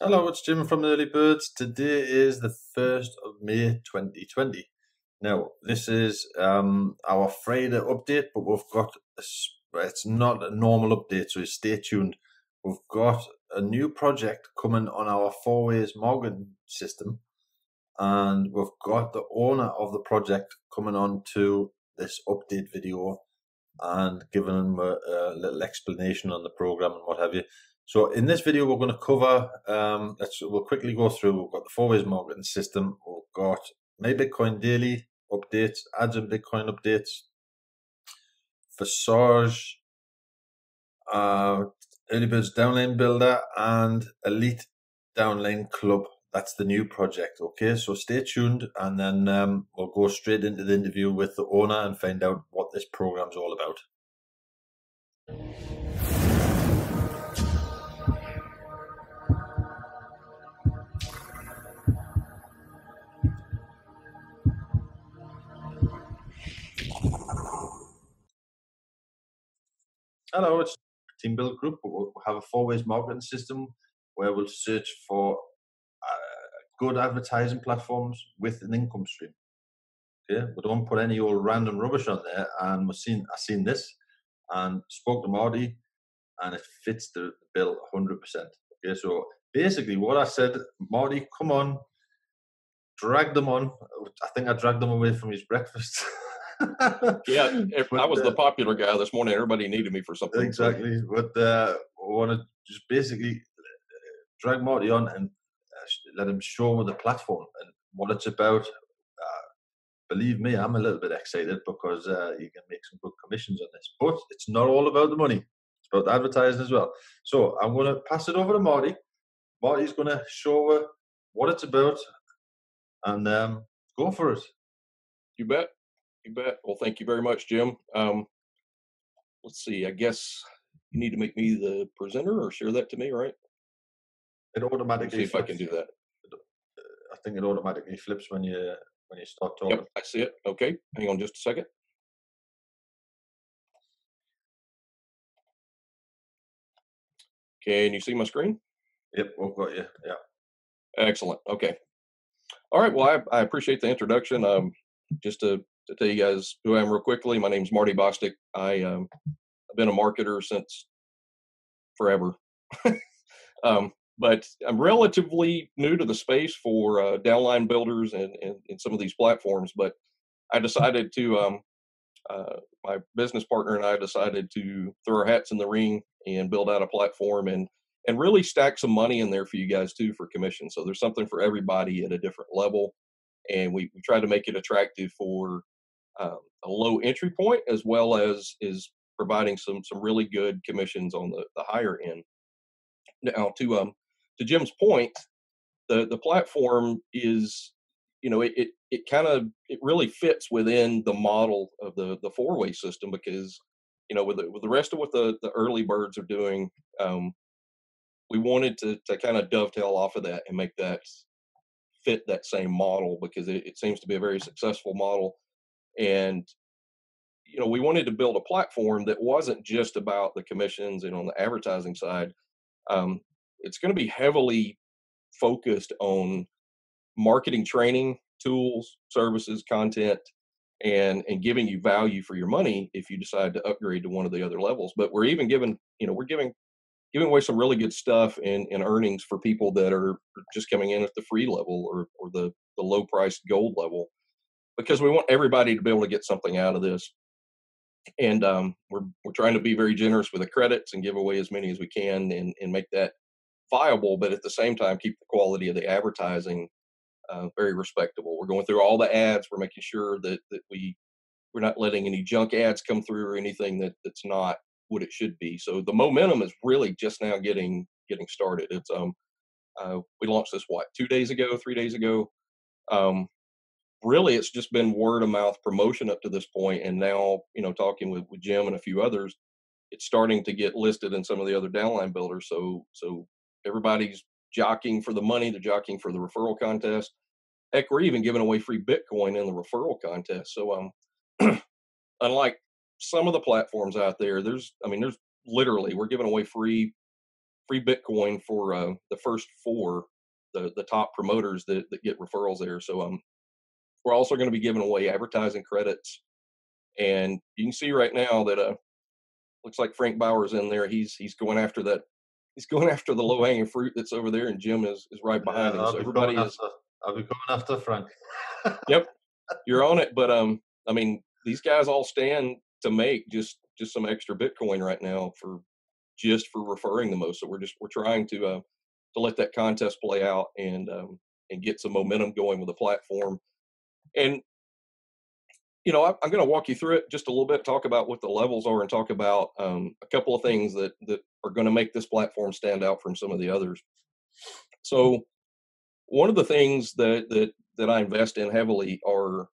Hello, it's Jim from Early Birds. Today is the 1st of May 2020. Now, this is our Friday update, but we've got, it's not a normal update, so stay tuned. We've got a new project coming on our 4 Ways Marketing system, and we've got the owner of the project coming on to this update video and giving him a little explanation on the program and what have you. So in this video, we're going to cover, we'll quickly go through, we've got the 4 Ways Marketing system, we've got Made Bitcoin Daily updates, Ads in Bitcoin updates, Forsage, Early Birds Downline Builder, and Elite Downline Club. That's the new project, okay? So stay tuned, and then we'll go straight into the interview with the owner and find out what this program's all about. Hello, it's Team Build Group. We'll have a 4 Ways marketing system where we'll search for good advertising platforms with an income stream. Okay, we don't put any old random rubbish on there. And I've seen this and spoke to Marty, and it fits the bill 100%. Okay, so basically what I said, Marty, come on, drag them on. I think I dragged them away from his breakfast. Yeah, I was the popular guy this morning. Everybody needed me for something. Exactly. But I want to just basically drag Marty on and let him show the platform and what it's about. Believe me, I'm a little bit excited because you can make some good commissions on this. But it's not all about the money. It's about advertising as well. So I'm going to pass it over to Marty. Marty's going to show her what it's about and go for it. You bet. You bet. Well, thank you very much, Jim. Let's see. I guess you need to make me the presenter or share that to me, right? It automatically. Let's see if I can do that. I think it automatically flips when you start talking. Yep, I see it. Okay, hang on just a second. Can you see my screen? Yep, we've got you. Yeah. Excellent. Okay. All right. Well, I appreciate the introduction. Just to tell you guys who I am real quickly, my name is Marty Bostick. I've been a marketer since forever, but I'm relatively new to the space for downline builders and some of these platforms. But I decided to, my business partner and I decided to throw our hats in the ring and build out a platform and really stack some money in there for you guys too for commission. So there's something for everybody at a different level, and we try to make it attractive for a low entry point, as well as is providing some really good commissions on the higher end. Now, to Jim's point, the platform is, you know, it really fits within the model of the 4-way system, because, you know, with the rest of what the early birds are doing, we wanted to kind of dovetail off of that and make that fit that same model, because it seems to be a very successful model. And, you know, we wanted to build a platform that wasn't just about the commissions and on the advertising side. It's going to be heavily focused on marketing training, tools, services, content, and giving you value for your money if you decide to upgrade to one of the other levels. But we're even giving, you know, we're giving away some really good stuff in earnings for people that are just coming in at the free level or the low priced gold level, because we want everybody to be able to get something out of this. And we're trying to be very generous with the credits and give away as many as we can and make that viable, but at the same time, keep the quality of the advertising very respectable. We're going through all the ads. We're making sure that we're not letting any junk ads come through or anything that's not what it should be. So the momentum is really just now getting started. It's we launched this 3 days ago. Really, it's just been word of mouth promotion up to this point, and now, you know, talking with Jim and a few others, it's starting to get listed in some of the other downline builders. So everybody's jockeying for the money. They're jockeying for the referral contest. Heck, we're even giving away free Bitcoin in the referral contest. So unlike some of the platforms out there, there's literally, we're giving away free free Bitcoin for the first four, the top promoters that get referrals there. So we're also going to be giving away advertising credits. And you can see right now that looks like Frank Bauer's in there. He's going after that. He's going after the low hanging fruit that's over there, and Jim is right behind him. So everybody is. I'll be going after Frank. Yep, you're on it. But I mean, these guys all stand to make just some extra Bitcoin right now for referring the most. So we're trying to let that contest play out and get some momentum going with the platform. And you know, I'm going to walk you through it just a little bit, talk about what the levels are, and talk about a couple of things that are going to make this platform stand out from some of the others. So one of the things that I invest in heavily are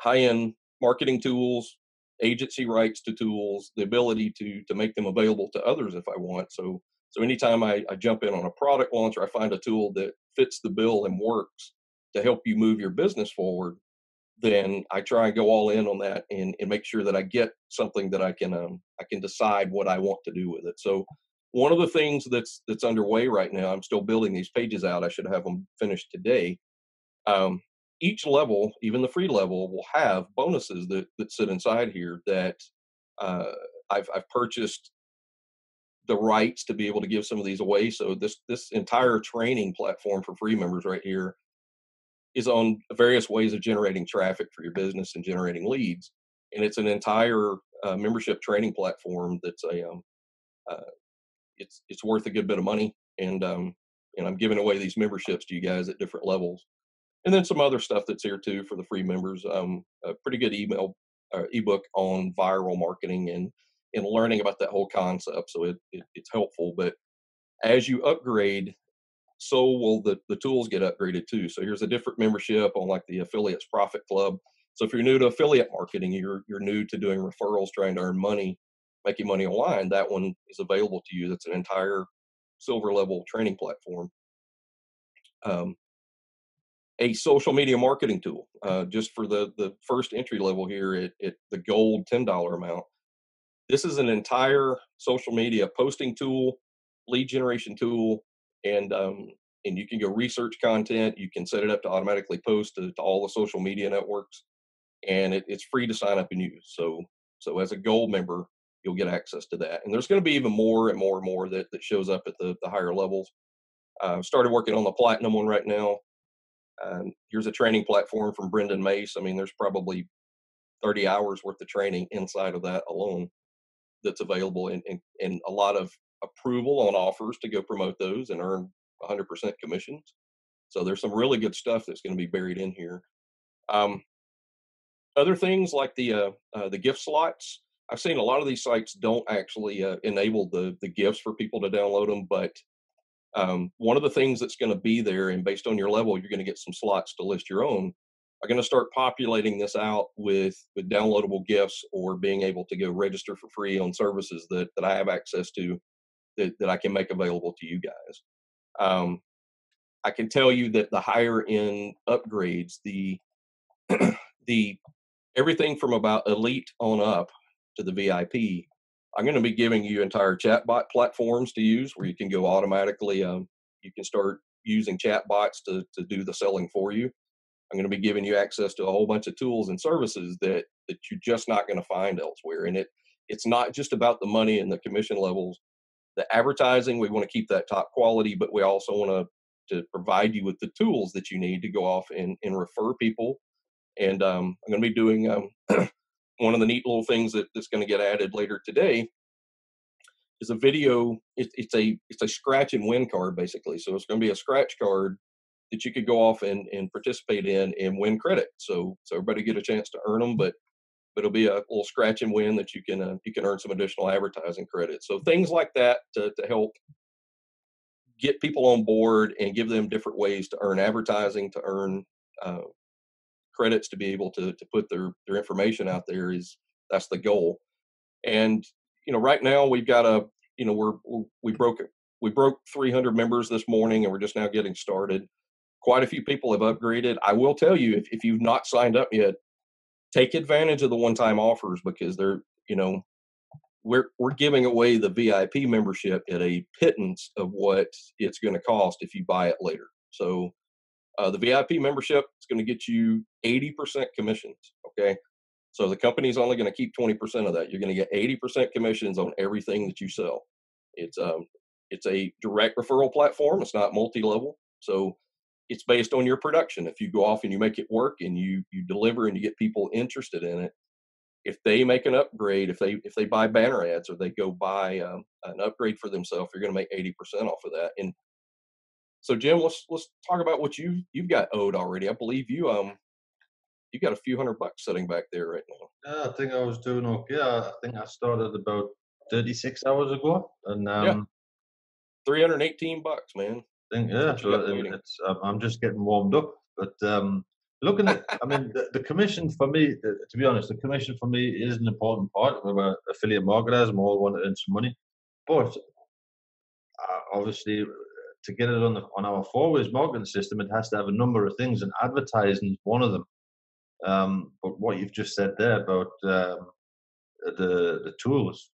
high-end marketing tools, agency rights to tools, the ability to make them available to others if I want. So anytime I jump in on a product launch or I find a tool that fits the bill and works to help you move your business forward, then I try and go all in on that and make sure that I get something that I can decide what I want to do with it. So one of the things that's underway right now, I'm still building these pages out. I should have them finished today. Each level, even the free level, will have bonuses that sit inside here that I've purchased the rights to be able to give some of these away. So this entire training platform for free members right here is on various ways of generating traffic for your business and generating leads, and it's an entire membership training platform that's it's worth a good bit of money, and I'm giving away these memberships to you guys at different levels, and then some other stuff that's here too for the free members. A pretty good ebook on viral marketing and learning about that whole concept, so it's helpful. But as you upgrade, so will the tools get upgraded too. So here's a different membership on like the Affiliates Profit Club. So if you're new to affiliate marketing, you're new to doing referrals, trying to earn money, making money online, that one is available to you. That's an entire silver level training platform. A social media marketing tool, just for the first entry level here at the gold $10 amount. This is an entire social media posting tool, lead generation tool, and you can go research content. You can set it up to automatically post to all the social media networks, and it's free to sign up and use. So as a gold member, you'll get access to that. And there's going to be even more and more and more that shows up at the higher levels. I've started working on the platinum one right now. Here's a training platform from Brendan Mace. I mean, there's probably 30 hours worth of training inside of that alone that's available, and a lot of approval on offers to go promote those and earn 100% commissions. So there's some really good stuff that's going to be buried in here. Other things like the gift slots. I've seen a lot of these sites don't actually enable the gifts for people to download them, but one of the things that's going to be there, and based on your level, you're going to get some slots to list your own. I'm going to start populating this out with downloadable gifts, or being able to go register for free on services that I have access to, that I can make available to you guys. I can tell you that the higher end upgrades, the everything from about elite on up to the VIP, I'm going to be giving you entire chatbot platforms to use, where you can go automatically. You can start using chatbots to do the selling for you. I'm going to be giving you access to a whole bunch of tools and services that you're just not going to find elsewhere. And it's not just about the money and the commission levels. The advertising, we want to keep that top quality, but we also want to provide you with the tools that you need to go off and refer people. And I'm going to be doing one of the neat little things that's going to get added later today is a video. It's a scratch and win card, basically. So it's going to be a scratch card that you could go off and participate in and win credit. So everybody get a chance to earn them, but it'll be a little scratch and win that you can earn some additional advertising credit. So things like that to help get people on board and give them different ways to earn advertising, to earn credits, to be able to put their information out there, that's the goal. And you know, right now we've got we broke 300 members this morning, and we're just now getting started. Quite a few people have upgraded. I will tell you, if you've not signed up yet, take advantage of the one-time offers, because they're, you know, we're giving away the VIP membership at a pittance of what it's going to cost if you buy it later. So the VIP membership is going to get you 80% commissions, okay? So the company's only going to keep 20% of that. You're going to get 80% commissions on everything that you sell. It's a direct referral platform. It's not multi-level. So it's based on your production. If you go off and you make it work and you deliver and you get people interested in it, if they make an upgrade, if they buy banner ads or they go buy an upgrade for themselves, you're going to make 80% off of that. And so, Jim, let's talk about what you've got owed already. I believe you got a few $100 sitting back there right now. Yeah, I think I was doing okay. I think I started about 36 hours ago, and $318, man. I think, yeah, so I'm just getting warmed up. But looking at, I mean, the commission for me, to be honest, the commission for me is an important part. We're affiliate marketers, and we all want to earn some money. But obviously, to get it on our 4 Ways marketing system, it has to have a number of things, and advertising is one of them. But what you've just said there about the tools,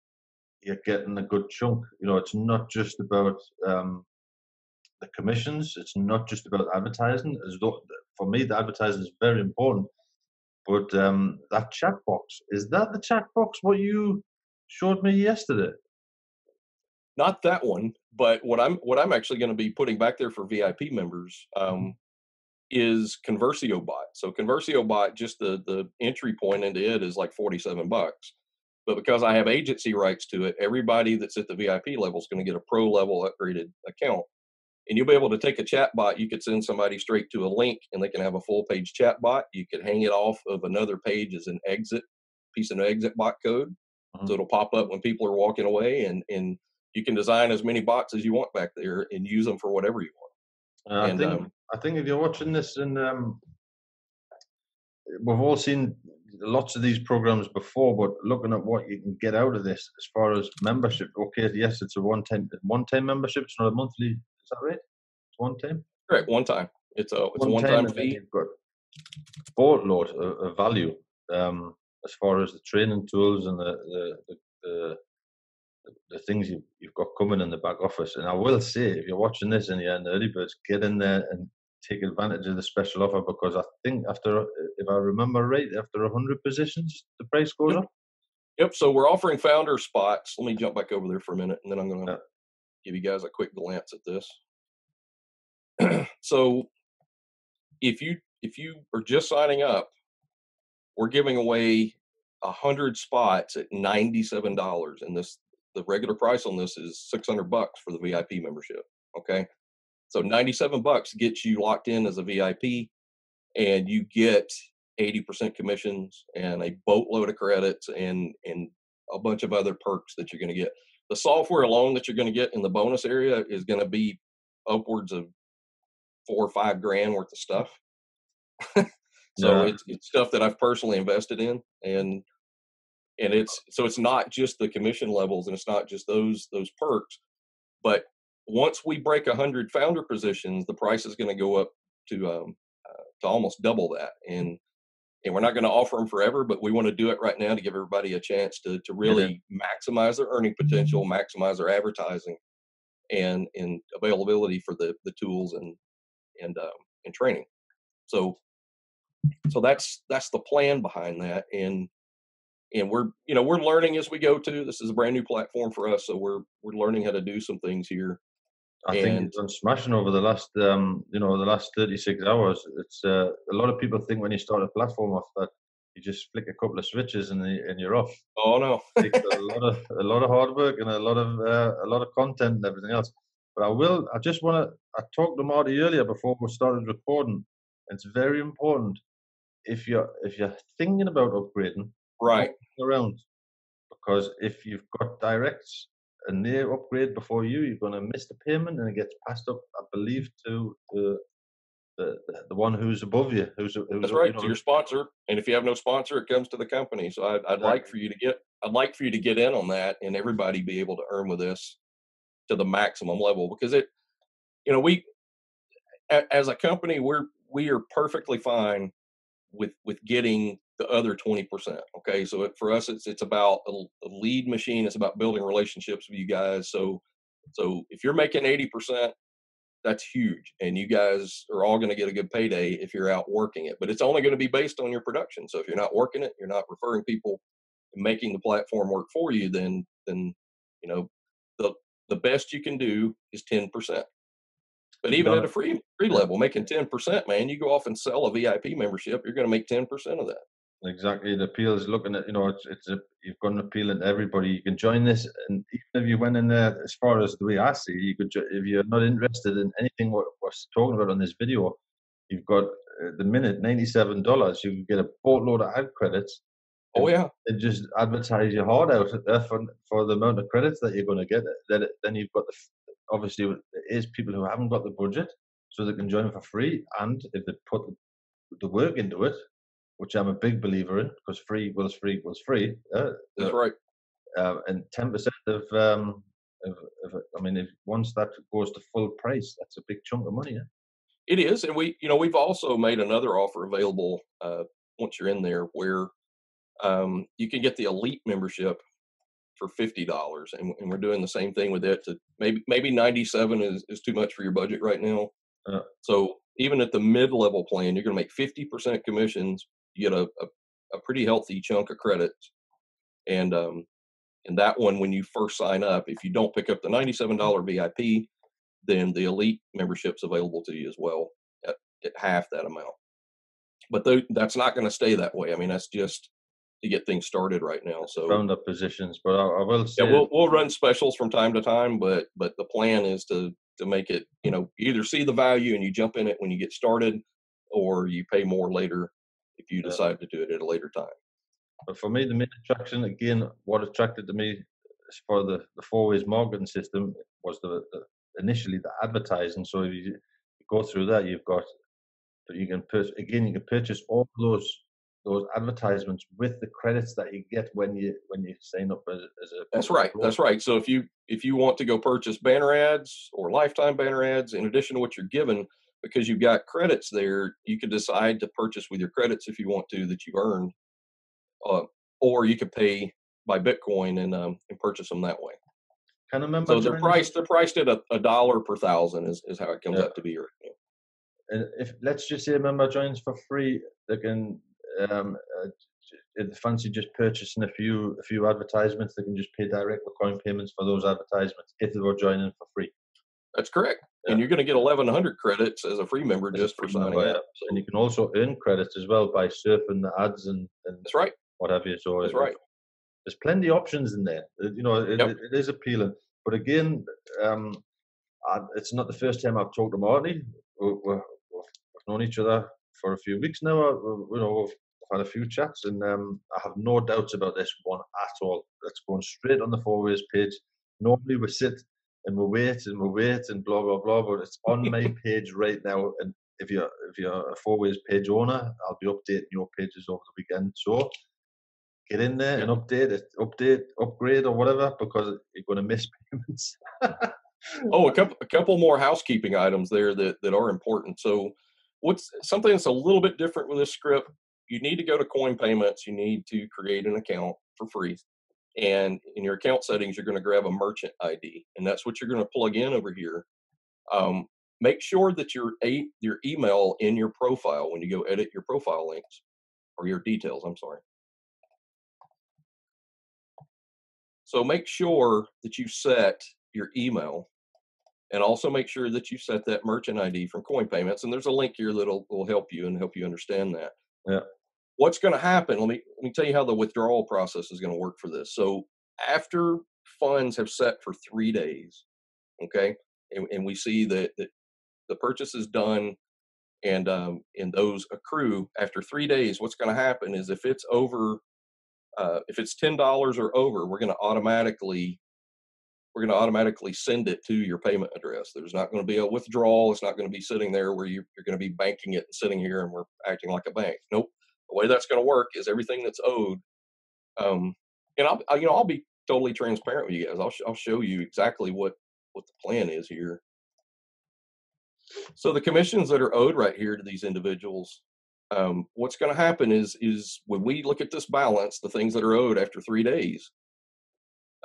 you're getting a good chunk. You know, it's not just about the commissions. It's not just about advertising. For me, the advertising is very important. But that chat box, is that the chat box what you showed me yesterday? Not that one, but what I'm actually going to be putting back there for VIP members is ConversioBot. So ConversioBot, just the entry point into it is like $47. But because I have agency rights to it, everybody that's at the VIP level is going to get a pro level upgraded account. And you'll be able to take a chat bot. You could send somebody straight to a link and they can have a full page chat bot. You could hang it off of another page as an exit, piece of exit bot code. Mm-hmm. So it'll pop up when people are walking away, and you can design as many bots as you want back there and use them for whatever you want. I think if you're watching this, and we've all seen lots of these programs before, but looking at what you can get out of this as far as membership, okay, yes, it's a one-time membership. It's not a monthly. Is that right? It's one time. Correct, one time. It's a one-time fee. You've got a boatload of value as far as the training tools and the things you've got coming in the back office. And I will say, if you're watching this and you're in the Early Birds, get in there and take advantage of the special offer, because I think after, if I remember right, after 100 positions, the price goes up. Yep. So we're offering founder spots. Let me jump back over there for a minute, and then I'm going to give you guys a quick glance at this. So if you are just signing up, we're giving away 100 spots at $97, and the regular price on this is $600 for the VIP membership. Okay. So $97 gets you locked in as a VIP, and you get 80% commissions and a boatload of credits and a bunch of other perks that you're going to get. The software alone that you're going to get in the bonus area is going to be upwards of $4 or $5 grand worth of stuff. So it's stuff that I've personally invested in, and it's not just the commission levels, and it's not just those perks, but once we break 100 founder positions, the price is going to go up to almost double that, and we're not going to offer them forever, but we want to do it right now to give everybody a chance to really maximize their earning potential, maximize their advertising, and availability for the tools and training. So that's the plan behind that, and we're learning as we go too. This is a brand new platform for us, so we're learning how to do some things here. I think it's been smashing over the last, the last 36 hours. It's a lot of people think when you start a platform off that you just flick a couple of switches and you're off. Oh no, it takes a lot of hard work and a lot of content and everything else. But I talked to Marty earlier before we started recording. It's very important if you're thinking about upgrading, right, around, because if you've got directs and they upgrade before you, you're going to miss the payment, and it gets passed up, I believe, to the one who's above you. That's right, to your sponsor. And if you have no sponsor, it comes to the company. So I'd like for you to get in on that, and everybody be able to earn with this to the maximum level, because as a company, we are perfectly fine with getting the other 20%. Okay. So for us, it's about a lead machine. It's about building relationships with you guys. So if you're making 80%, that's huge. And you guys are all going to get a good payday if you're out working it, but it's only going to be based on your production. So if you're not working it, you're not referring people and making the platform work for you, then, you know, the best you can do is 10%. But even at a free level, making 10%, man, you go off and sell a VIP membership, you're going to make 10% of that. Exactly. The appeal is looking at, you know, you've got an appeal to everybody. You can join this, and even if you went in there, as far as the way I see, you could, if you're not interested in anything what we're talking about on this video, you've got at the minute $97. You can get a boatload of ad credits. Oh yeah, and just advertise your heart out there for the amount of credits that you're going to get. Then you've got obviously it is people who haven't got the budget, so they can join for free, and if they put the work into it, which I'm a big believer in, because free equals free. That's right. And 10% if once that goes to full price, that's a big chunk of money. Yeah? It is, and we've also made another offer available once you're in there where you can get the Elite membership for $50, and we're doing the same thing with it. To maybe 97 is too much for your budget right now. Yeah. So even at the mid-level plan, you're going to make 50% commissions. You get a pretty healthy chunk of credits, and that one, when you first sign up, if you don't pick up the $97 VIP, then the Elite membership's available to you as well at half that amount. But that's not going to stay that way. I mean, that's just to get things started right now. So round up positions, but I will say we'll run specials from time to time, but the plan is to make it, you know, you either see the value and you jump in it when you get started, or you pay more later if you decide to do it at a later time. But for me, the main attraction, again, what attracted to me for the 4 Ways marketing system was initially the advertising. So if you go through that, you can purchase all those advertisements with the credits that you get when you sign up as a That's right. That's right. So if you want to go purchase banner ads or lifetime banner ads, in addition to what you're given, because you've got credits there, you could decide to purchase with your credits if you want to, that you've earned, or you could pay by Bitcoin and purchase them that way. Can I remember? So they're priced at $1 per thousand is how it comes up to be right now. And if let's just say a member joins for free, they can. If they fancy just purchasing a few advertisements, they can just pay direct with CoinPayments for those advertisements if they were joining for free. That's correct. Yeah. And you're going to get 1,100 credits as a free member just for signing up. So. And you can also earn credits as well by surfing the ads and that's right. What have you. So that's right. There's plenty of options in there. You know, it is appealing. But again, it's not the first time I've talked to Marty. We've known each other for a few weeks now. We've had a few chats, and I have no doubts about this one at all. That's going straight on the 4 Ways page. Normally we sit and we wait and blah blah blah, but it's on my page right now. And if you're a 4 Ways page owner, I'll be updating your pages over the weekend. So get in there and upgrade or whatever, because you're going to miss payments. A couple more housekeeping items there that are important. So. What's something that's a little bit different with this script? You need to go to CoinPayments. You need to create an account for free. And in your account settings, you're going to grab a merchant ID. And that's what you're going to plug in over here. Make sure that your email in your profile, when you go edit your profile links or your details, I'm sorry. So make sure that you set your email. And also make sure that you set that merchant ID from CoinPayments. And there's a link here that'll will help you and help you understand that. Yeah. What's going to happen? Let me tell you how the withdrawal process is going to work for this. So after funds have set for 3 days, okay, and we see that the purchase is done and those accrue after 3 days, what's going to happen is if it's over, if it's $10 or over, we're going to automatically send it to your payment address. There's not going to be a withdrawal. It's not going to be sitting there where you're going to be banking it and sitting here and we're acting like a bank. Nope. The way that's going to work is everything that's owed. And I'll be totally transparent with you guys. I'll show you exactly what the plan is here. So the commissions that are owed right here to these individuals what's going to happen is when we look at this balance, the things that are owed after 3 days,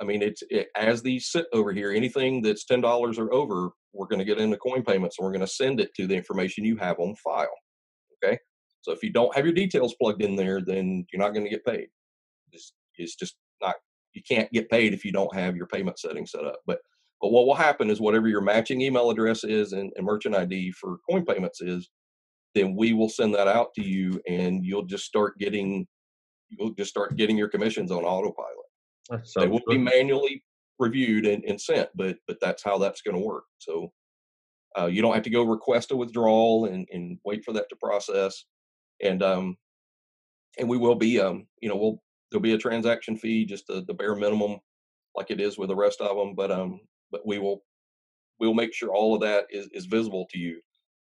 I mean, as these sit over here, anything that's $10 or over, we're going to get into coin payments and we're going to send it to the information you have on file. Okay. So if you don't have your details plugged in there, then you're not going to get paid. It's just not, you can't get paid if you don't have your payment settings set up. But what will happen is whatever your matching email address is and merchant ID for coin payments is, then we will send that out to you and you'll just start getting your commissions on autopilot. They will be manually reviewed and sent, but that's how that's going to work. So you don't have to go request a withdrawal and wait for that to process. And we will be, there'll be a transaction fee, just the bare minimum, like it is with the rest of them. But we'll make sure all of that is visible to you.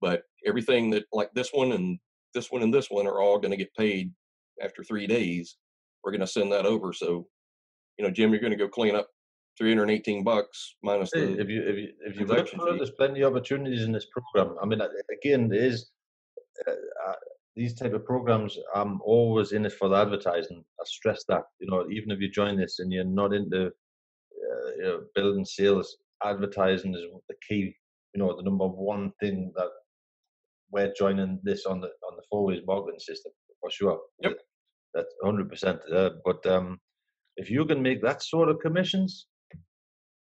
But everything that, like this one and this one are all going to get paid after 3 days. We're going to send that over. So, Jim, you're going to go clean up $318 minus the. If you look for it, there's plenty of opportunities in this program. I mean, again, it is these type of programs. I'm always in it for the advertising. I stress that. Even if you join this and you're not into building sales, advertising is the key. The number one thing that we're joining this on the 4 Ways Marketing system for sure. Yep, that's 100%. But if you can make that sort of commissions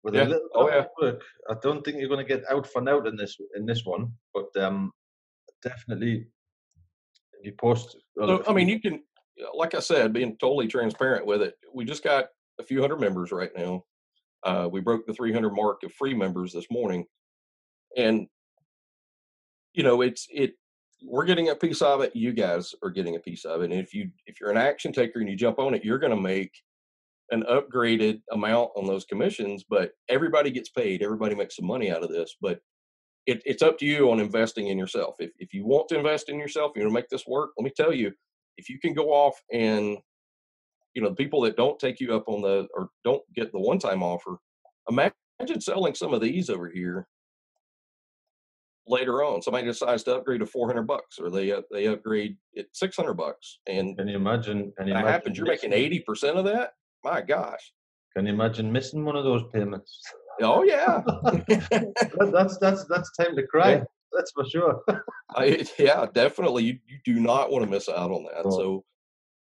with a little work, I don't think you're going to get out for now in this one. But definitely, if you post. You can, like I said, being totally transparent with it. We just got a few hundred members right now. We broke the 300 mark of free members this morning, and we're getting a piece of it. You guys are getting a piece of it. And if you're an action taker and you jump on it, you're going to make an upgraded amount on those commissions, but everybody gets paid. Everybody makes some money out of this, but it's up to you on investing in yourself. If you want to invest in yourself, you want to make this work. Let me tell you, if you can go off and, the people that don't take you up on or don't get the one-time offer, imagine selling some of these over here later on. Somebody decides to upgrade to $400 or they upgrade at $600. And can you imagine? That happens. You're making 80% of that. My gosh! Can you imagine missing one of those payments? Oh yeah, that's time to cry. Yeah. That's for sure. Definitely. You do not want to miss out on that. Oh. So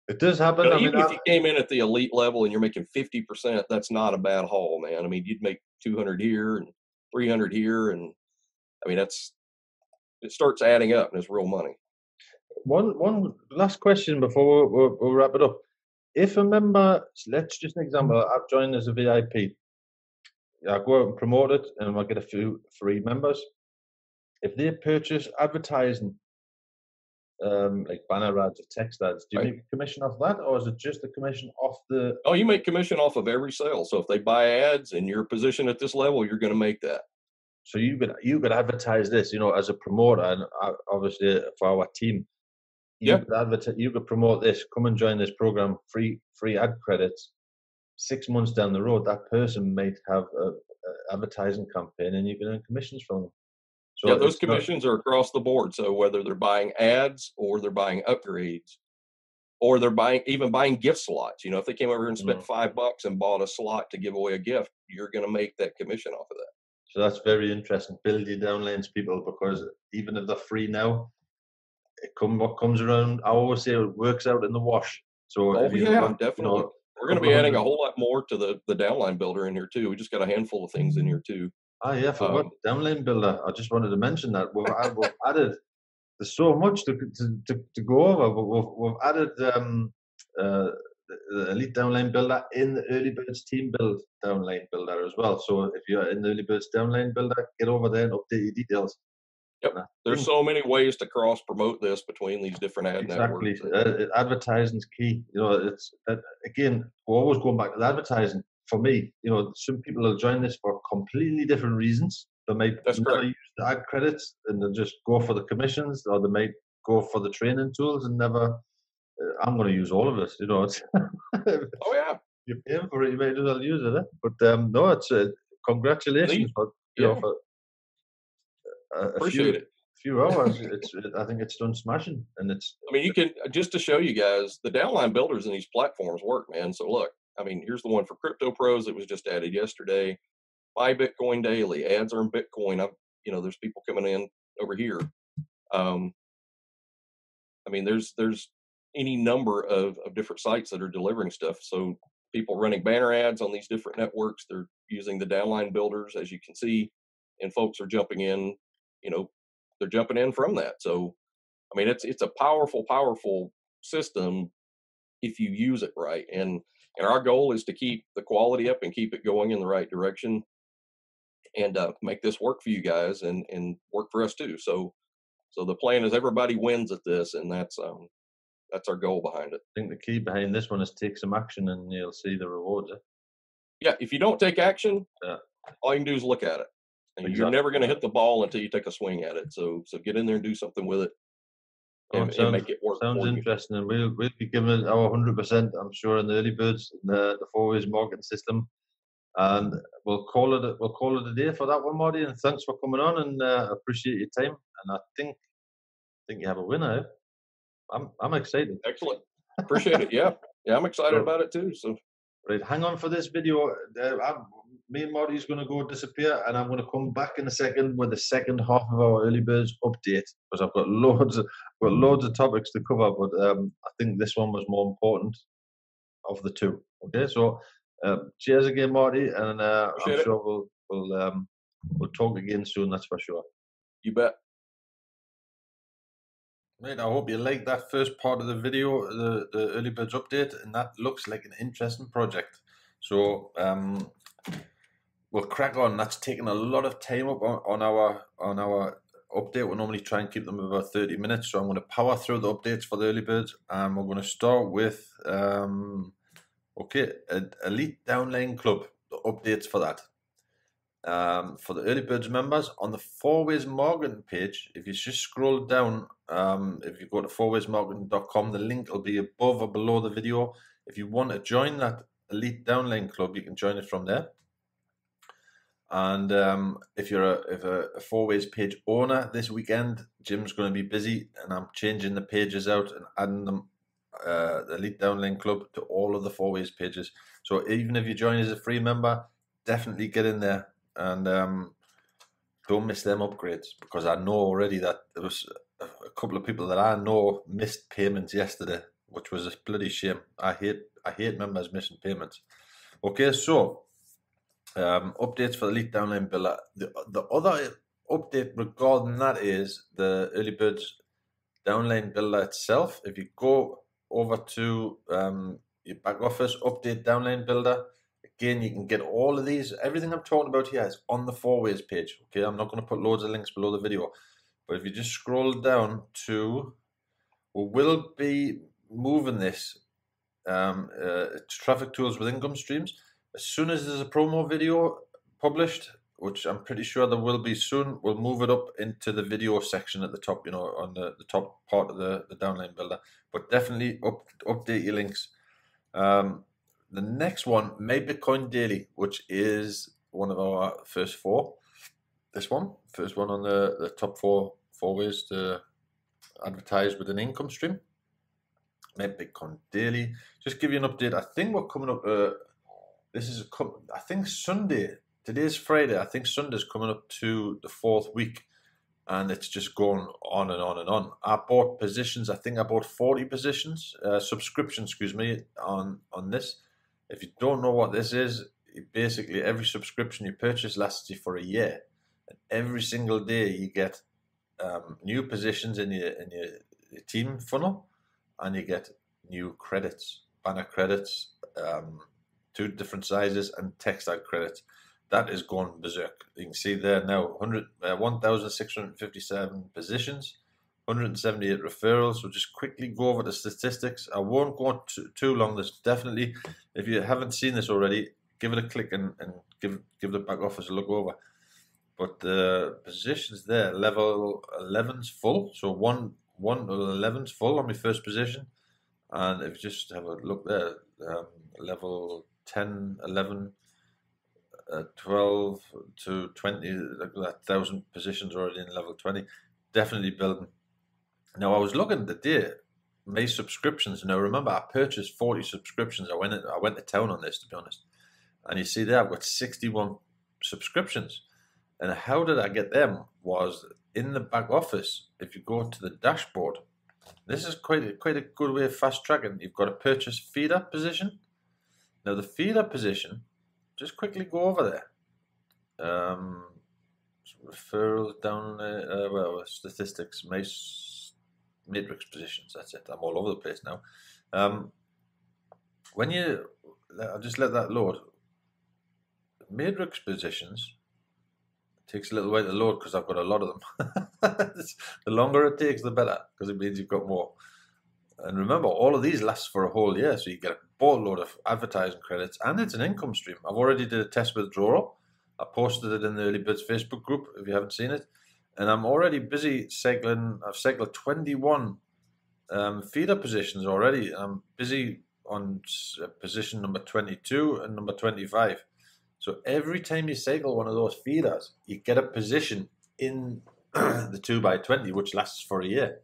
it does happen. If you came in at the elite level and you're making 50%, that's not a bad haul, man. I mean, you'd make 200 here and 300 here, and it starts adding up, and it's real money. One last question before we'll wrap it up. If a member, let's just an example, I've joined as a VIP. I go out and promote it, and I get a few free members. If they purchase advertising, like banner ads or text ads, do you make a commission off that, or is it just the commission off the? Oh, you make commission off of every sale. So if they buy ads in your position at this level, you're going to make that. So you could advertise this, as a promoter, and obviously for our team. You could promote this. Come and join this program. Free ad credits. 6 months down the road, that person might have a advertising campaign, and you can earn commissions from them. So those commissions are across the board. So whether they're buying ads or they're buying upgrades, or they're buying gift slots. If they came over and spent $5 and bought a slot to give away a gift, you're going to make that commission off of that. So that's very interesting. Build your downlines, people, because even if they're free now. What comes around, I always say it works out in the wash. So definitely. We're going to be adding a whole lot more to the downline builder in here too. We just got a handful of things in here too. What downline builder? I just wanted to mention that we've added. There's so much to go over. We've added the elite downline builder in the Early Birds team build downline builder as well. So if you're in the Early Birds downline builder, get over there and update your details. Yep. There's so many ways to cross promote this between these different ad networks. Exactly. Advertising's key. It's again, we're always going back to advertising. For me, some people will join this for completely different reasons. They might never use the ad credits and they'll just go for the commissions, or they might go for the training tools and never. I'm going to use all of this. It's oh yeah. You're paying for it. You might as well use it. But congratulations for. Appreciate it. few hours, I think it's done smashing. And it's, I mean, you can, just to show you guys, the downline builders in these platforms work, man. So look, I mean, here's the one for Crypto Pros that was just added yesterday. Made Bitcoin Daily, Ads in Bitcoin. I'm, you know, there's people coming in over here. I mean, there's any number of different sites that are delivering stuff. So people running banner ads on these different networks, they're using the downline builders, as you can see, and folks are jumping in, you know, they're jumping in from that. So, I mean, it's a powerful, powerful system if you use it right. And our goal is to keep the quality up and keep it going in the right direction and make this work for you guys and work for us too. So the plan is everybody wins at this, and that's our goal behind it. I think the key behind this one is take some action and you'll see the rewards. Yeah, if you don't take action, all you can do is look at it. And exactly. You're never going to hit the ball until you take a swing at it. So get in there and do something with it. And make it work. Sounds interesting, and we'll be giving our 100%, I'm sure, in the Early Birds, in the 4 Ways marketing system, and we'll call it a day for that one, Marty. And thanks for coming on, and appreciate your time. And I think you have a winner. I'm excited. Excellent, appreciate it. Yeah, I'm excited about it too. So right, hang on for this video. Me and Marty's going to go disappear, and I'm going to come back in a second with the second half of our Early Birds update, because I've got loads of topics to cover, but I think this one was more important of the two. Okay, so cheers again, Marty, and I'm sure we'll talk again soon. That's for sure. You bet. Right, I hope you liked that first part of the video, the Early Birds update, and that looks like an interesting project. So we'll crack on. That's taken a lot of time up on our update. We'll normally try and keep them about 30 minutes, so I'm going to power through the updates for the Early Birds, and we're going to start with Elite Downline Club, the updates for that. For the Early Birds members, on the 4 Ways Marketing page, if you just scroll down, if you go to 4waysmarketing.com, the link will be above or below the video. If you want to join that Elite Downline Club, you can join it from there. And if you're a 4 Ways page owner, this weekend Jim's going to be busy, and I'm changing the pages out and adding them, the Elite Downline Club, to all of the 4 Ways pages. So even if you join as a free member, definitely get in there and don't miss them upgrades, because I know already that there was a couple of people that I know missed payments yesterday, which was a bloody shame. I hate members missing payments. Okay, so updates for the Elite Downline Builder. The other update regarding that is the Early Birds Downline Builder itself. If you go over to your back office, update Downline Builder, again, you can get all of these. Everything I'm talking about here is on the 4 Ways page. Okay, I'm not going to put loads of links below the video, but if you just scroll down to, we'll be moving this traffic tools with income streams. As soon as there's a promo video published, which I'm pretty sure there will be soon, we'll move it up into the video section at the top, you know, on the top part of the downline builder. But definitely update your links. The next one, Made Bitcoin Daily, which is one of our first four. This one, first one on the top four ways to advertise with an income stream. Made Bitcoin Daily. Just give you an update. I think we're coming up... I think Sunday. Today's Friday. I think Sunday's coming up to the 4th week, and it's just going on and on and on. I bought positions. I think I bought 40 positions, subscriptions, excuse me, on this. If you don't know what this is, basically every subscription you purchase lasts you for a year, and every single day you get new positions in your team funnel, and you get new credits, banner credits. Two different sizes, and textile credits. That is going berserk. You can see there now 1,657 positions, 178 referrals. So just quickly go over the statistics. I won't go too long. There's definitely, if you haven't seen this already, give it a click and give the back office a look over. But the positions there, level 11's full. So 1 11's full on my first position. And if you just have a look there, level 10, 11, 12 to 20, like that 1,000 positions already in level 20. definitely building. Now, I was looking at the day, May subscriptions, and I remember I purchased 40 subscriptions. I went to town on this, to be honest. And you see there, I've got 61 subscriptions. And how did I get them was in the back office. If you go to the dashboard, this is quite a good way of fast tracking. You've got a purchase feeder position. Now the feeder position, just quickly go over there. Referrals down there, well, statistics, matrix positions. That's it. I'm all over the place now. I'll just let that load. Matrix positions. Takes a little while to load because I've got a lot of them. The longer it takes, the better, because it means you've got more. And remember, all of these last for a whole year, so you get a ball load of advertising credits, and it's an income stream. I've already did a test withdrawal. I posted it in the Early Birds Facebook group, if you haven't seen it. And I'm already busy cycling. I've cycled 21 feeder positions already. I'm busy on position number 22 and number 25. So every time you cycle one of those feeders, you get a position in the 2x20, which lasts for a year.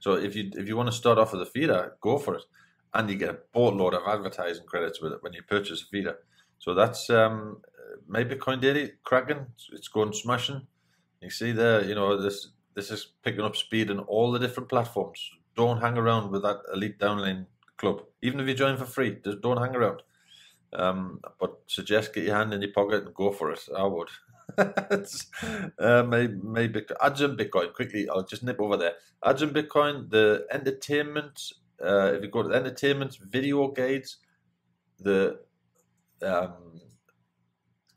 So if you want to start off with a feeder, go for it. And you get a boatload of advertising credits with it when you purchase a feeder. So that's Made Bitcoin Daily, cracking. It's going smashing. You see there, you know, this is picking up speed in all the different platforms. Don't hang around with that Elite Downline Club. Even if you join for free, just don't hang around. But suggest get your hand in your pocket and go for it. I would. Maybe Ads in Bitcoin. Quickly, I'll just nip over there. Ads in Bitcoin, the entertainment. If you go to the entertainment video guides, the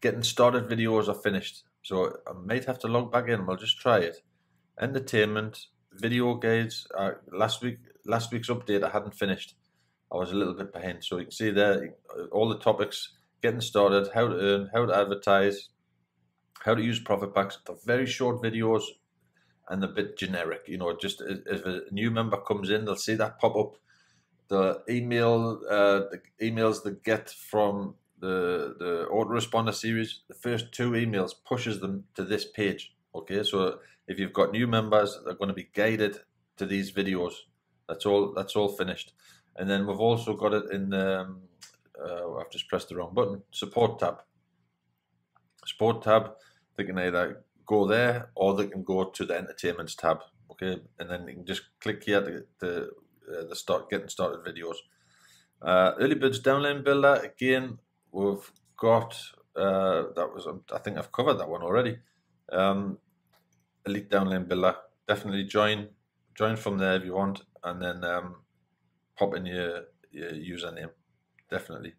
getting started videos are finished. So I might have to log back in. I'll just try it. Entertainment video guides. Last week's update I hadn't finished. I was a little bit behind, so you can see there all the topics: getting started, how to earn, how to advertise, how to use profit packs. They're very short videos and a bit generic. You know, just if a new member comes in, they'll see that pop up. The email, the emails they get from the autoresponder series, the first 2 emails pushes them to this page. Okay, so if you've got new members, they're going to be guided to these videos. That's all. That's all finished. And then we've also got it in the, I've just pressed the wrong button, support tab. Support tab, they can either go there or they can go to the entertainments tab, okay? And then you can just click here to start getting started videos. Early Birds Downline Builder, again, we've got, I think I've covered that one already. Elite Downline Builder, definitely join from there if you want, and then, pop in your username, definitely.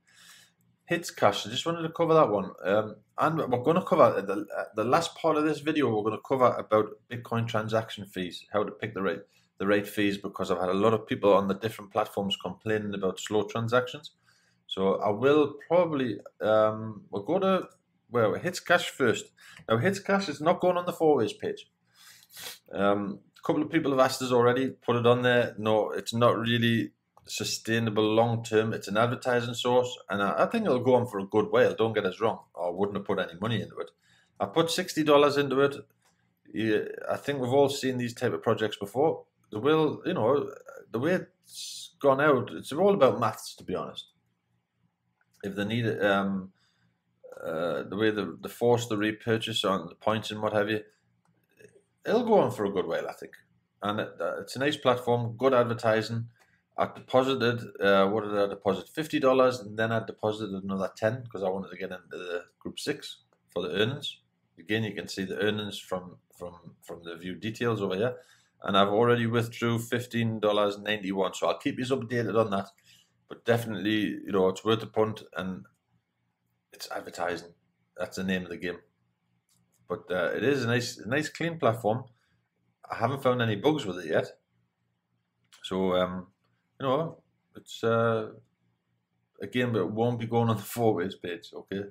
Hits Cash, I just wanted to cover that one. And we're going to cover, the last part of this video, we're going to cover about Bitcoin transaction fees, how to pick the right fees, because I've had a lot of people on the different platforms complaining about slow transactions. So I will probably, we'll go to, well, Hits Cash first. Now, Hits Cash is not going on the 4 Ways page. A couple of people have asked us already, put it on there. No, it's not really sustainable long term. It's an advertising source, and I think it'll go on for a good while. Don't get us wrong. I wouldn't have put any money into it. I put $60 into it. Yeah, I think we've all seen these type of projects before. The will, you know, the way it's gone out, it's all about maths, to be honest. If they need it, the way they force the repurchase on the points and what have you, it'll go on for a good while, I think. And it's a nice platform, good advertising. I deposited, what did I deposit? $50, and then I deposited another 10 because I wanted to get into the group 6 for the earnings. Again, you can see the earnings from the view details over here. And I've already withdrew $15.91, so I'll keep you updated on that. But definitely, you know, it's worth a punt, and it's advertising. That's the name of the game. But it is a nice clean platform. I haven't found any bugs with it yet. So, you know, it's again, but it won't be going on the 4 Ways page, okay?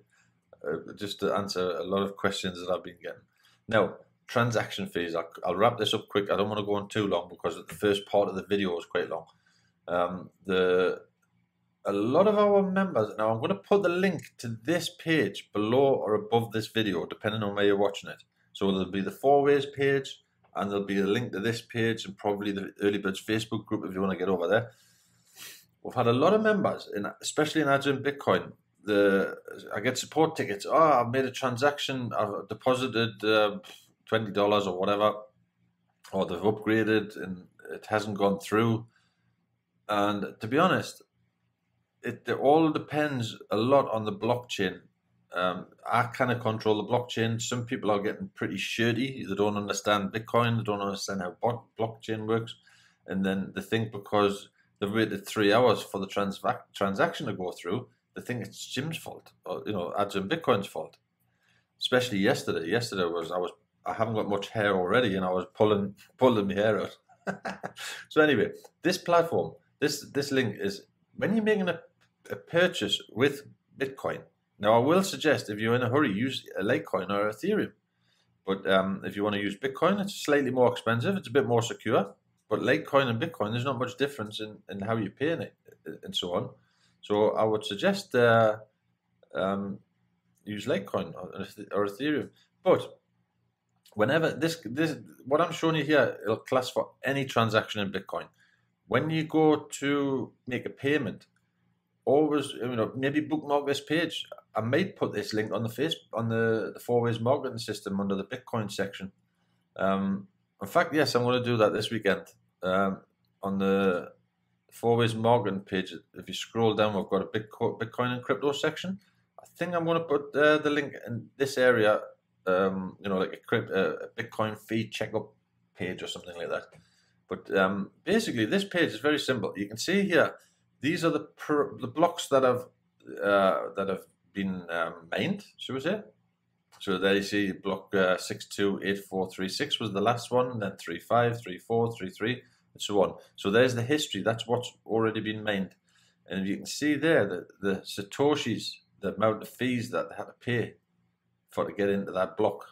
Just to answer a lot of questions that I've been getting. Now, transaction fees. I'll wrap this up quick. I don't want to go on too long because the first part of the video was quite long. A lot of our members, now I'm going to put the link to this page below or above this video, depending on where you're watching it. So there'll be the 4 Ways page, and there'll be a link to this page and probably the Early Birds Facebook group if you want to get over there. We've had a lot of members, in, especially in Ads in Bitcoin. I get support tickets. Oh, I've made a transaction. I've deposited $20 or whatever, or they've upgraded and it hasn't gone through. And to be honest, it all depends a lot on the blockchain. I kind of control the blockchain. Some people are getting pretty shirty. They don't understand Bitcoin. They don't understand how blockchain works. And then they think because they've waited 3 hours for the transaction to go through, they think it's Jim's fault, or, you know, Ads in Bitcoin's fault. Especially yesterday. Yesterday I haven't got much hair already, and I was pulling my hair out. So anyway, this platform, this link is when you're making a purchase with Bitcoin. Now, I will suggest if you're in a hurry, use a Litecoin or Ethereum. But if you want to use Bitcoin, it's slightly more expensive. It's a bit more secure. But Litecoin and Bitcoin, there's not much difference in how you're paying it and so on. So I would suggest use Litecoin or Ethereum. But whenever this what I'm showing you here, it'll class for any transaction in Bitcoin. When you go to make a payment, always, you know, maybe bookmark this page. I might put this link on the the 4 Ways Marketing system under the Bitcoin section. In fact, yes, I'm going to do that this weekend on the 4 Ways Marketing page. If you scroll down, we've got a Bitcoin and crypto section. I think I'm going to put the link in this area. You know, like a Bitcoin fee checkup page or something like that. But basically, this page is very simple. You can see here, these are the blocks that have been mined, should we say? So there you see block 628436 was the last one, and then 35, 34, 33, and so on. So there's the history. That's what's already been mined, and you can see there the satoshis, the amount of fees that they had to pay to get into that block.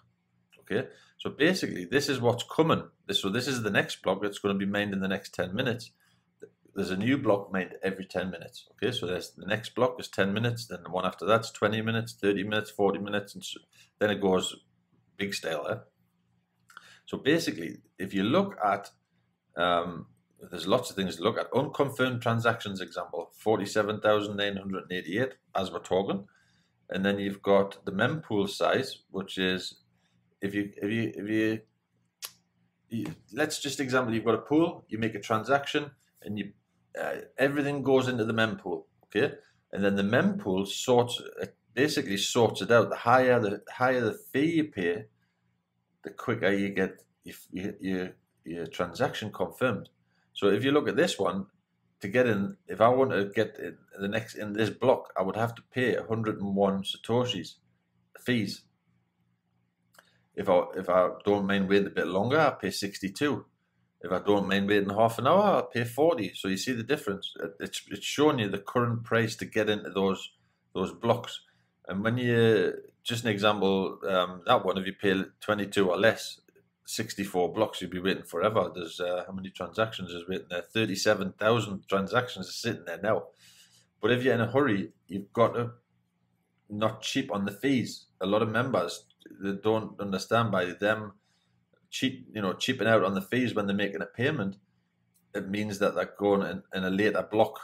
Okay, so basically this is what's coming. So this is the next block that's going to be mined in the next 10 minutes. There's a new block mined every 10 minutes. Okay, so there's the next block is 10 minutes, then the one after that's 20 minutes, 30 minutes, 40 minutes, and so, then it goes big stale there. So basically, if you look at, there's lots of things to look at. Unconfirmed transactions, example, 47,988 as we're talking. And then you've got the mempool size, which is if you let's just example, you've got a pool, you make a transaction, and you everything goes into the mempool, okay? And then the mempool basically sorts it out. The higher the fee you pay, the quicker you get your transaction confirmed. So if you look at this one. To get in, if I want to get in the next in this block, I would have to pay 101 satoshis fees. If I don't mind waiting a bit longer, I pay 62. If I don't mind waiting half an hour, I pay 40. So you see the difference. It's showing you the current price to get into those blocks. And when you just an example, that one, if you pay 22 or less. 64 blocks, you'd be waiting forever. There's how many transactions is waiting there? 37,000 transactions are sitting there now. But if you're in a hurry, you've got to not cheap on the fees. A lot of members, they don't understand by them cheaping out on the fees when they're making a payment. It means that they're going in a later block.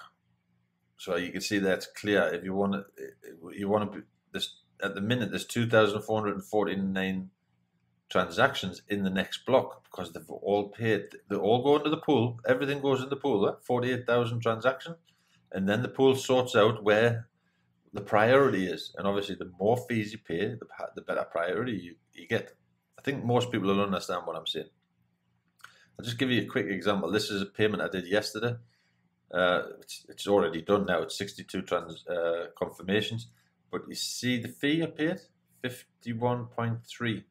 So you can see that's clear. If you want to, be this at the minute. There's 2,449. Transactions in the next block because they've all paid. They all go into the pool. Everything goes in the pool. 48,000 transactions, and then the pool sorts out where the priority is. And obviously, the more fees you pay, the better priority you get. I think most people will understand what I'm saying. I'll just give you a quick example. This is a payment I did yesterday. It's already done now. It's 62 confirmations, but you see the fee I paid, 51.3.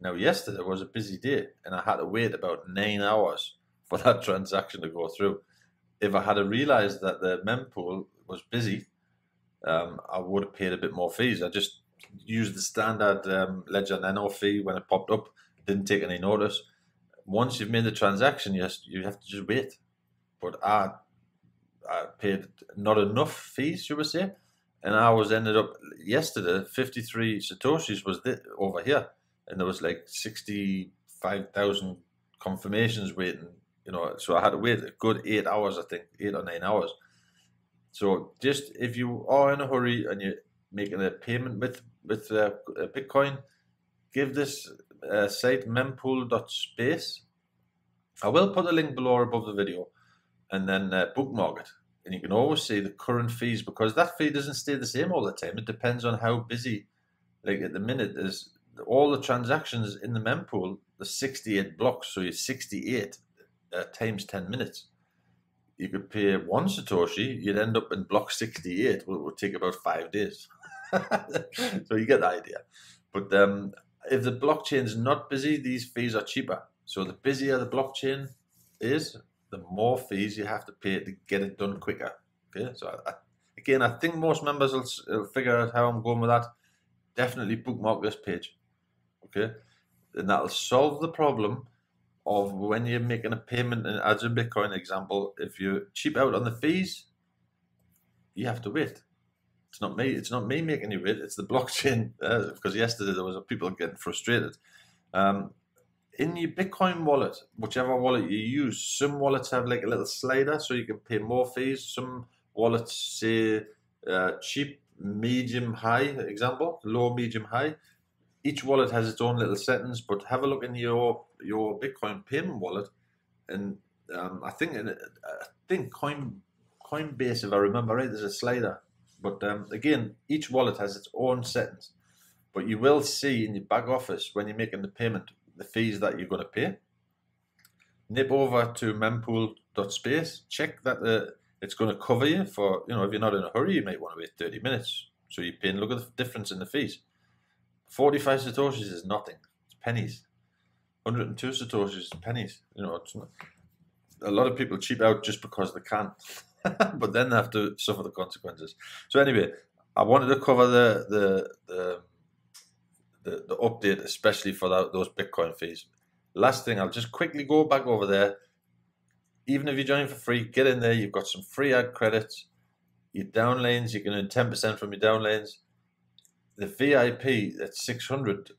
Now, yesterday was a busy day, and I had to wait about 9 hours for that transaction to go through. If I had realized that the mempool was busy, I would have paid a bit more fees. I just used the standard Ledger Nano fee when it popped up. Didn't take any notice. Once you've made the transaction, yes, you have to just wait. But I paid not enough fees, should we say? And I was ended up yesterday, 53 satoshis was over here. And there was like 65,000 confirmations waiting, you know, so I had to wait a good 8 hours, I think, 8 or 9 hours. So just if you are in a hurry and you're making a payment with Bitcoin, give this site mempool.space. I will put a link below or above the video, and then bookmark it. And you can always see the current fees, because that fee doesn't stay the same all the time. It depends on how busy. Like at the minute, there's all the transactions in the mempool, there's 68 blocks, so you're 68 times 10 minutes. You could pay one Satoshi, you'd end up in block 68, well, it would take about 5 days. So you get the idea. But if the blockchain's not busy, these fees are cheaper. So the busier the blockchain is, the more fees you have to pay to get it done quicker. Okay, so I think most members will figure out how I'm going with that. Definitely bookmark this page, okay? And that'll solve the problem of when you're making a payment in Ads in Bitcoin example. If you cheap out on the fees, you have to wait. It's not me making you wait, it's the blockchain, because yesterday there was people getting frustrated. In your Bitcoin wallet, whichever wallet you use, some wallets have like a little slider so you can pay more fees. Some wallets say cheap, medium, high, example, low, medium, high. Each wallet has its own little settings, but have a look in your Bitcoin payment wallet, and I think Coinbase, if I remember right, there's a slider. But again, each wallet has its own settings. But you will see in your back office when you're making the payment the fees that you're going to pay. Nip over to mempool.space. Check that it's going to cover you for, you know, if you're not in a hurry, you might want to wait 30 minutes. So you pay, and look at the difference in the fees. 45 Satoshis is nothing. It's pennies. 102 Satoshis is pennies. You know, it's not, a lot of people cheap out just because they can't. But then they have to suffer the consequences. So anyway, I wanted to cover the update, especially for those Bitcoin fees. Last thing, I'll just quickly go back over there. Even if you join for free, get in there. You've got some free ad credits. Your downlanes, you can earn 10% from your downlanes. The VIP at 600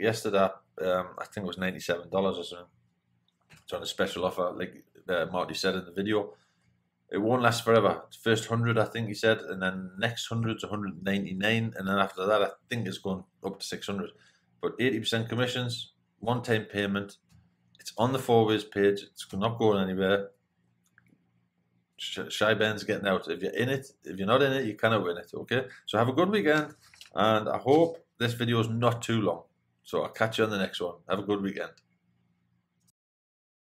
yesterday, I think it was $97 or something. It's on a special offer, like Marty said in the video. It won't last forever. First 100, I think he said, and then next 100's 199, and then after that, I think it's going up to 600. But 80% commissions, one-time payment. It's on the 4 Ways page. It's not going anywhere. Shy Ben's getting out. If you're in it, if you're not in it, you cannot win it. Okay. So have a good weekend, and I hope this video is not too long. So I'll catch you on the next one. Have a good weekend.